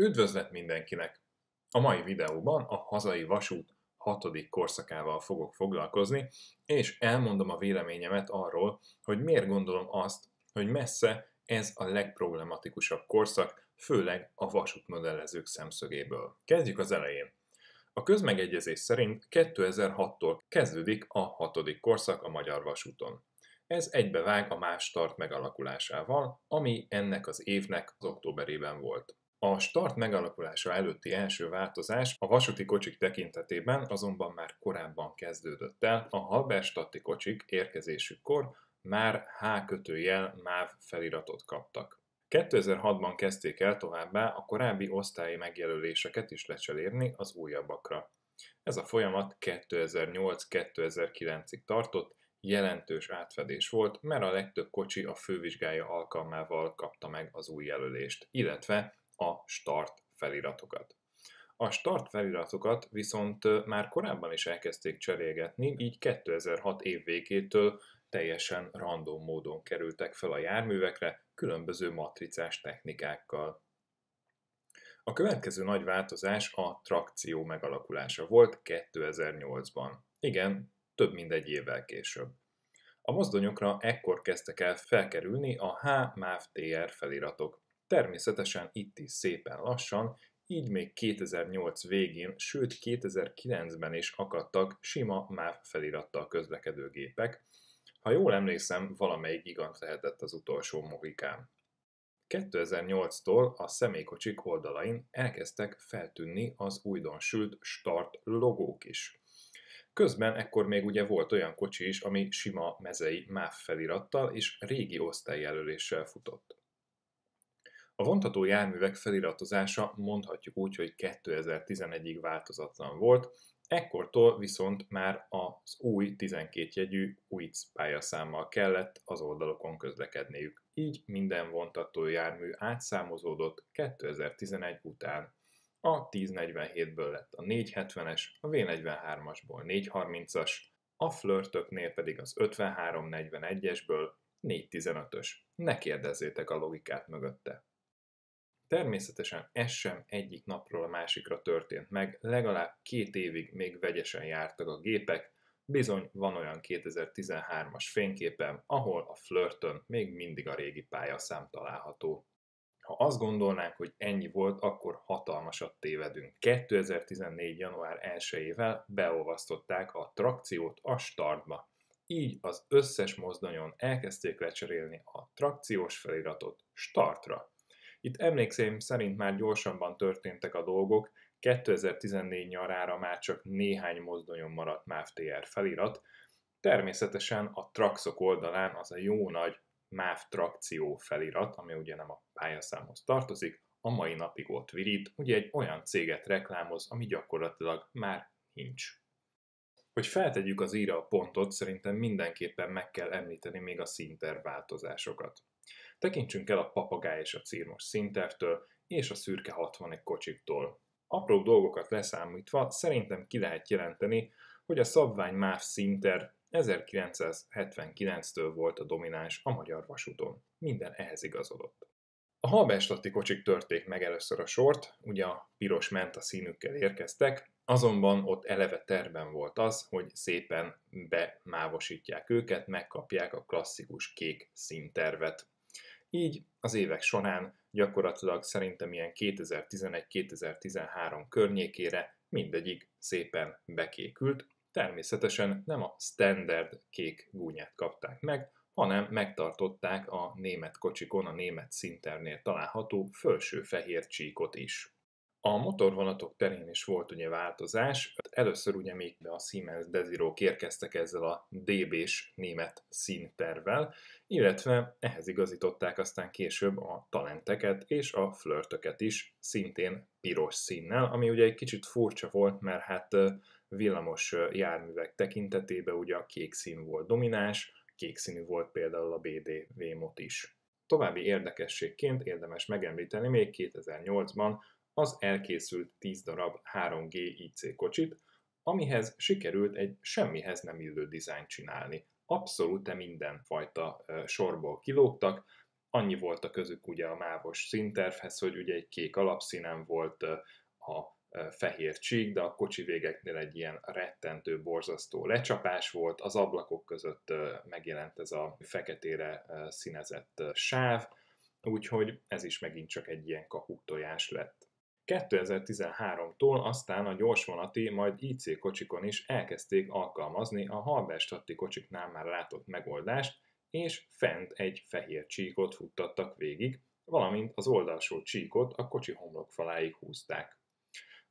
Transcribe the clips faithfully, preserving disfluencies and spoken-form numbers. Üdvözlet mindenkinek! A mai videóban a hazai vasút hatodik korszakával fogok foglalkozni, és elmondom a véleményemet arról, hogy miért gondolom azt, hogy messze ez a legproblematikusabb korszak, főleg a vasútmodellezők szemszögéből. Kezdjük az elején. A közmegegyezés szerint kétezer-hattól kezdődik a hatodik korszak a magyar vasúton. Ez egybevág a MÁV-START megalakulásával, ami ennek az évnek az októberében volt. A start megalakulása előtti első változás a vasúti kocsik tekintetében azonban már korábban kezdődött el, a Haberstatti kocsik érkezésükkor már H kötőjel MÁV feliratot kaptak. kétezer-hatban kezdték el továbbá a korábbi osztályi megjelöléseket is lecserélni az újabbakra. Ez a folyamat kétezer-nyolc kétezer-kilencig tartott, jelentős átfedés volt, mert a legtöbb kocsi a fővizsgája alkalmával kapta meg az új jelölést, illetve a start feliratokat. A start feliratokat viszont már korábban is elkezdték cserélgetni, így kétezer-hat év végétől teljesen random módon kerültek fel a járművekre, különböző matricás technikákkal. A következő nagy változás a trakció megalakulása volt kétezer-nyolcban. Igen, több mint egy évvel később. A mozdonyokra ekkor kezdtek el felkerülni a H-MÁV-té er feliratok. Természetesen itt is szépen lassan, így még kétezer-nyolc végén, sőt kétezer-kilencben is akadtak sima MÁV felirattal közlekedő gépek. Ha jól emlékszem, valamelyik igaz lehetett az utolsó mohikám. kétezer-nyolctól a személykocsik oldalain elkezdtek feltűnni az újdonsült start logók is. Közben ekkor még ugye volt olyan kocsi is, ami sima mezei MÁV felirattal és régi osztályjelöléssel futott. A vontató járművek feliratozása mondhatjuk úgy, hogy kétezer-tizenegyig változatlan volt, ekkortól viszont már az új tizenkét jegyű u i cé pályaszámmal kellett az oldalokon közlekedniük. Így minden vontató jármű átszámozódott kétezer-tizenegy után. A ezernegyvenhétből lett a négyszázhetvenes, a vé negyvenhármasból négyszázharmincas, a flirtöknél pedig az ötvenhárom negyvenegyesből négyszáztizenötös. Ne kérdezzétek a logikát mögötte. Természetesen ez sem egyik napról a másikra történt meg, legalább két évig még vegyesen jártak a gépek, bizony van olyan kétezer-tizenhármas fényképem, ahol a flirtön még mindig a régi pályaszám található. Ha azt gondolnánk, hogy ennyi volt, akkor hatalmasat tévedünk. kétezer-tizennégy január elsejével beolvasztották a trakciót a startba. Így az összes mozdonyon elkezdték lecserélni a trakciós feliratot startra. Itt emlékszerim szerint már gyorsabban történtek a dolgok, kétezer-tizennégy nyarára már csak néhány mozdonyon maradt MÁV-té er felirat, természetesen a traxok oldalán az a jó nagy MÁV-trakció felirat, ami ugye nem a pályaszámhoz tartozik, a mai napig ott virít, ugye egy olyan céget reklámoz, ami gyakorlatilag már nincs. Hogy feltegyük az íra a pontot, szerintem mindenképpen meg kell említeni még a szinter változásokat. Tekintsünk el a papagáj és a círmos szintervtől és a szürke hatvanas kocsiktól. Apró dolgokat leszámítva szerintem ki lehet jelenteni, hogy a szabvány MÁV szinter ezerkilencszázhetvenkilenctől volt a domináns a magyar vasúton. Minden ehhez igazodott. A Haberstatti kocsik törték meg először a sort, ugye a piros menta színükkel érkeztek, azonban ott eleve terben volt az, hogy szépen bemávosítják őket, megkapják a klasszikus kék színtervet. Így az évek során gyakorlatilag szerintem ilyen kétezer-tizenegy kétezer-tizenhárom környékére mindegyik szépen bekékült. Természetesen nem a standard kék gúnyát kapták meg, hanem megtartották a német kocsikon, a német szinternél található felső fehér csíkot is. A motorvonatok terén is volt ugye változás, először ugye még a Siemens Desirók érkeztek ezzel a dé bés német színtervvel, illetve ehhez igazították aztán később a talenteket és a flirtöket is, szintén piros színnel, ami ugye egy kicsit furcsa volt, mert hát villamos járművek tekintetében ugye a kék szín volt domináns, kék színű volt például a bé dé vé-mot is. További érdekességként érdemes megemlíteni még kétezer-nyolcban, az elkészült tíz darab három gé i cé kocsit, amihez sikerült egy semmihez nem illő dizájnt csinálni. Abszolút mindenfajta sorból kilógtak, annyi volt a közük ugye a mávos színtervhez, hogy ugye egy kék alapszínen volt a fehér csík, de a kocsi végeknél egy ilyen rettentő, borzasztó lecsapás volt, az ablakok között megjelent ez a feketére színezett sáv, úgyhogy ez is megint csak egy ilyen kakuktojás lett. kétezer-tizenháromtól aztán a gyorsvonati, majd i cé kocsikon is elkezdték alkalmazni a Haberstatti kocsiknál már látott megoldást, és fent egy fehér csíkot futtattak végig, valamint az oldalsó csíkot a kocsi homlokfaláig húzták.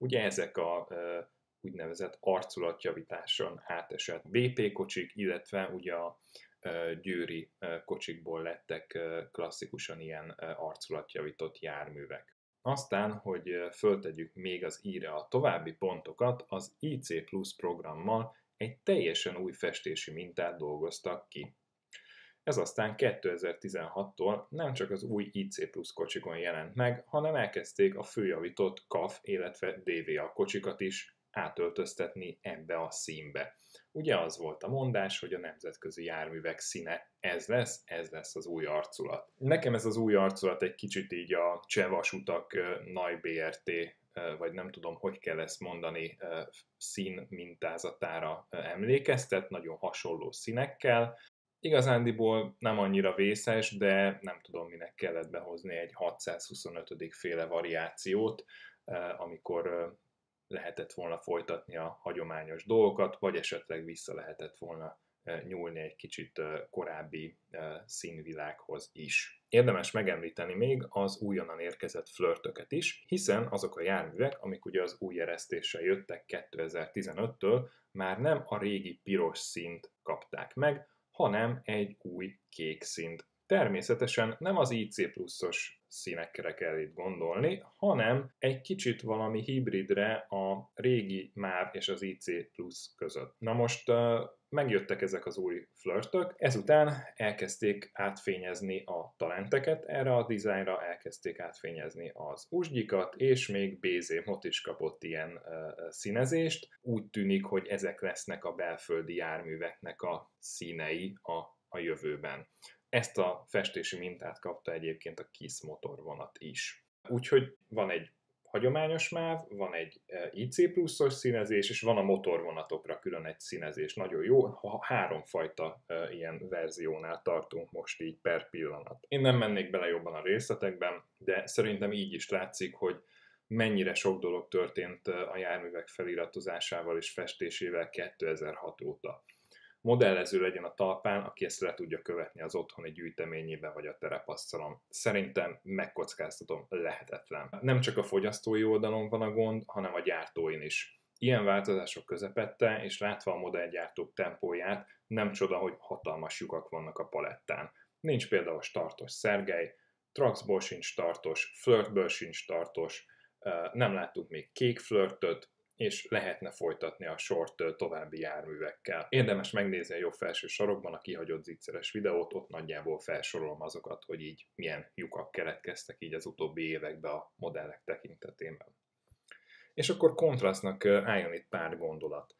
Ugye ezek a e, úgynevezett arculatjavításon átesett bé pé kocsik, illetve ugye a e, győri e, kocsikból lettek e, klasszikusan ilyen e, arculatjavított járművek. Aztán, hogy föltegyük még az íre a további pontokat, az i cé plusz programmal egy teljesen új festési mintát dolgoztak ki. Ez aztán kétezer-tizenhattól nem csak az új i cé plusz kocsikon jelent meg, hanem elkezdték a főjavított ká á ef, illetve dé vé á kocsikat is átöltöztetni ebbe a színbe. Ugye az volt a mondás, hogy a nemzetközi járművek színe ez lesz, ez lesz az új arculat. Nekem ez az új arculat egy kicsit így a csevasutak, nagy bé er té, vagy nem tudom, hogy kell ezt mondani, szín mintázatára emlékeztet, nagyon hasonló színekkel. Igazándiból nem annyira vészes, de nem tudom, minek kellett behozni egy hatszázhuszonötödik féle variációt, amikor lehetett volna folytatni a hagyományos dolgokat, vagy esetleg vissza lehetett volna nyúlni egy kicsit korábbi színvilághoz is. Érdemes megemlíteni még az újonnan érkezett flörtöket is, hiszen azok a járművek, amik ugye az új eresztéssel jöttek kétezer-tizenöttől, már nem a régi piros színt kapták meg, hanem egy új kék szint. Természetesen nem az i cé pluszos színekre kell itt gondolni, hanem egy kicsit valami hibridre a régi MÁV és az i cé plusz között. Na most uh, megjöttek ezek az új flirtök, ezután elkezdték átfényezni a talenteket, erre a dizájnra elkezdték átfényezni az usgyikat, és még bé zé mot is kapott ilyen uh, színezést. Úgy tűnik, hogy ezek lesznek a belföldi járműveknek a színei a, a jövőben. Ezt a festési mintát kapta egyébként a KISS motorvonat is. Úgyhogy van egy hagyományos MÁV, van egy i cé pluszos színezés, és van a motorvonatokra külön egy színezés. Nagyon jó, ha háromfajta ilyen verziónál tartunk most így per pillanat. Én nem mennék bele jobban a részletekben, de szerintem így is látszik, hogy mennyire sok dolog történt a járművek feliratozásával és festésével kétezer-hat óta. Modellező legyen a talpán, aki ezt le tudja követni az otthoni gyűjteményében vagy a terepasztalon. Szerintem megkockáztatom, lehetetlen. Nem csak a fogyasztói oldalon van a gond, hanem a gyártóin is. Ilyen változások közepette, és látva a modellgyártók tempóját, nem csoda, hogy hatalmas lyukak vannak a palettán. Nincs például startos szergely, traxból sincs startos, flirtből sincs startos, nem láttuk még kék flirtöt, és lehetne folytatni a sort további járművekkel. Érdemes megnézni a jobb felső sarokban a kihagyott zicseres videót, ott nagyjából felsorolom azokat, hogy így milyen lyukak keletkeztek így az utóbbi években a modellek tekintetében. És akkor kontrasztnak álljon itt pár gondolat.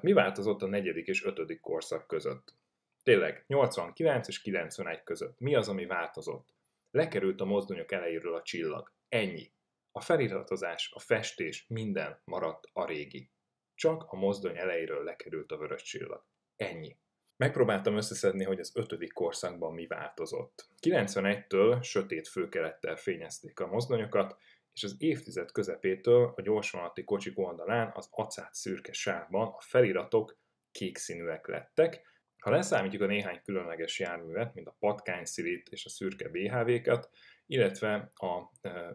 Mi változott a negyedik és ötödik korszak között? Tényleg, nyolcvankilenc és kilencvenegy között. Mi az, ami változott? Lekerült a mozdonyok elejéről a csillag. Ennyi. A feliratozás, a festés, minden maradt a régi. Csak a mozdony elejéről lekerült a vörös csillag. Ennyi. Megpróbáltam összeszedni, hogy az ötödik korszakban mi változott. kilencvenegytől sötét főkelettel fényezték a mozdonyokat, és az évtized közepétől a gyorsvonati kocsik oldalán az acát szürke sávban a feliratok kék színűek lettek. Ha leszámítjuk a néhány különleges járművet, mint a patkányszilit és a szürke bé há vékat, illetve a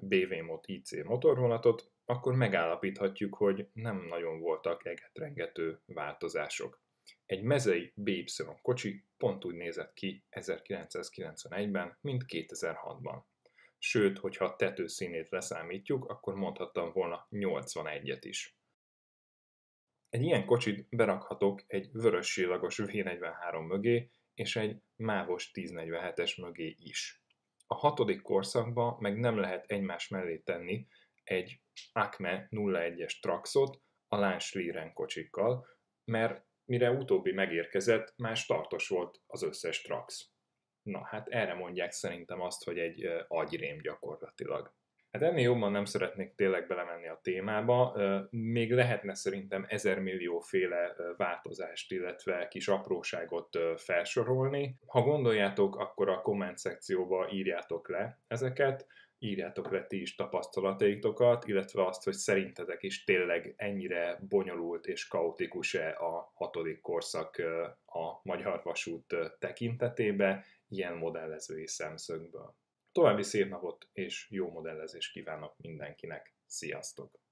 bé dé vé mot i cé motorvonatot, akkor megállapíthatjuk, hogy nem nagyon voltak egetrengető változások. Egy mezei bé ipszilon kocsi pont úgy nézett ki ezerkilencszázkilencvenegyben, mint kétezer-hatban. Sőt, hogyha a tetőszínét leszámítjuk, akkor mondhattam volna nyolcvanegyet is. Egy ilyen kocsit berakhatok egy vörös csillagos vé negyvenhárom mögé, és egy mávos ezernegyvenhetes mögé is. A hatodik korszakban meg nem lehet egymás mellé tenni egy Acme nulla egyes Traxot a Launch-Liren kocsikkal, mert mire utóbbi megérkezett, már startos volt az összes Trax. Na hát erre mondják szerintem azt, hogy egy agyrém gyakorlatilag. Hát ennél jobban nem szeretnék tényleg belemenni a témába, még lehetne szerintem ezermillióféle változást, illetve kis apróságot felsorolni. Ha gondoljátok, akkor a komment szekcióba írjátok le ezeket, írjátok le ti is tapasztalataitokat, illetve azt, hogy szerintetek is tényleg ennyire bonyolult és kaotikus-e a hatodik korszak a Magyar Vasút tekintetében, ilyen modellezői szemszögből. További szép napot és jó modellezést kívánok mindenkinek. Sziasztok!